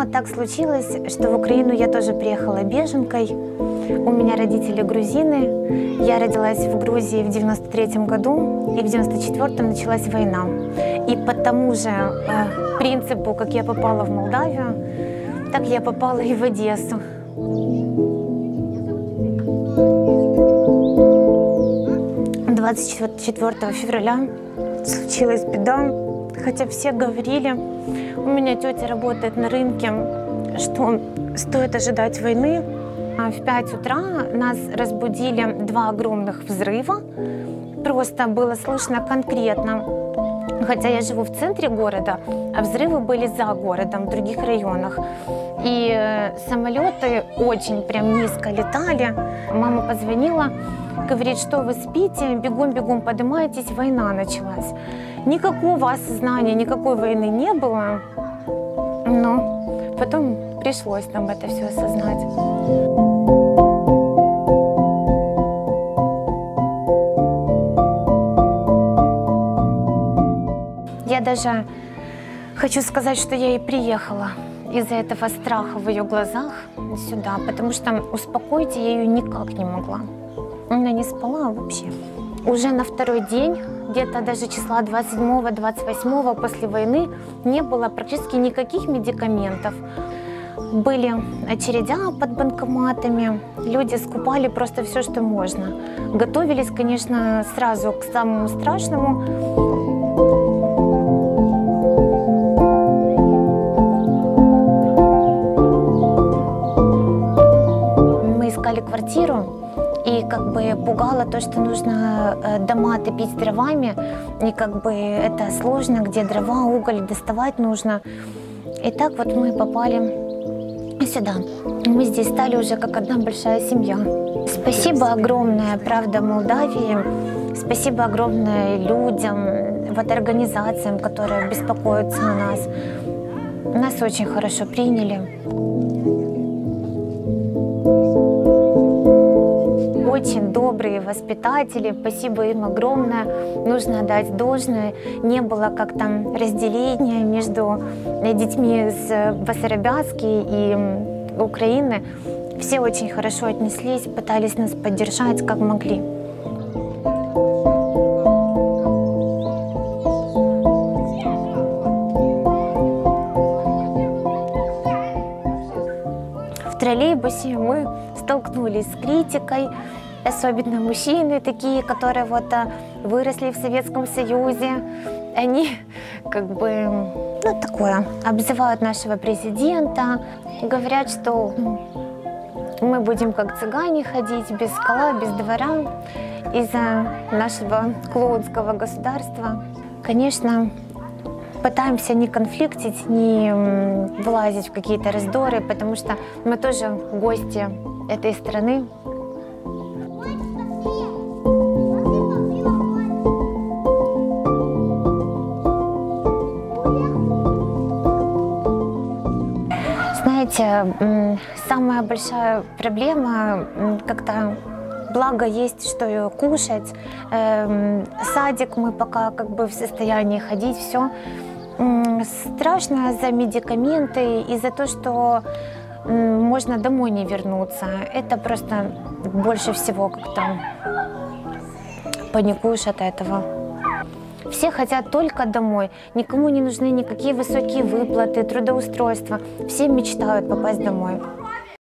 Вот так случилось, что в Украину я тоже приехала беженкой. У меня родители грузины. Я родилась в Грузии в 1993 году, и в 1994 началась война. И по тому же принципу, как я попала в Молдавию, так я попала и в Одессу. – 24 февраля случилась беда, хотя все говорили, у меня тетя работает на рынке, что стоит ожидать войны. В 5 утра нас разбудили два огромных взрыва, просто было слышно конкретно, хотя я живу в центре города, а взрывы были за городом, в других районах. И самолеты очень прям низко летали. Мама позвонила, говорит, что вы спите, бегом-бегом поднимаетесь, война началась. Никакого осознания, никакой войны не было, но потом пришлось нам это все осознать. Я даже хочу сказать, что я и приехала из-за этого страха в ее глазах сюда, потому что успокоить я ее никак не могла. Она не спала вообще. Уже на второй день, где-то даже числа 27-28 после войны, не было практически никаких медикаментов. Были очереди под банкоматами, люди скупали просто все, что можно. Готовились, конечно, сразу к самому страшному. Квартиру, и как бы пугало то, что нужно дома топить дровами, и как бы это сложно, где дрова, уголь доставать нужно. И так вот мы попали сюда. Мы здесь стали уже как одна большая семья. Спасибо огромное, правда, Молдавии, спасибо огромное людям, вот организациям, которые беспокоятся о нас. Нас очень хорошо приняли. Очень добрые воспитатели, спасибо им огромное, нужно отдать должное. Не было как там разделения между детьми из Басарабяски и Украины. Все очень хорошо отнеслись, пытались нас поддержать, как могли. В троллейбусе мы столкнулись с критикой. Особенно мужчины такие, которые вот выросли в Советском Союзе, они как бы, ну, такое, обзывают нашего президента, говорят, что мы будем как цыгане ходить без скала, без двора из-за нашего клоунского государства. Конечно, пытаемся не конфликтить, не влазить в какие-то раздоры, потому что мы тоже гости этой страны. Знаете, самая большая проблема, как-то благо есть, что кушать, садик мы пока как бы в состоянии ходить, все. Страшно за медикаменты и за то, что можно домой не вернуться. Это просто больше всего как-то паникуешь от этого. Все хотят только домой, никому не нужны никакие высокие выплаты, трудоустройства. Все мечтают попасть домой.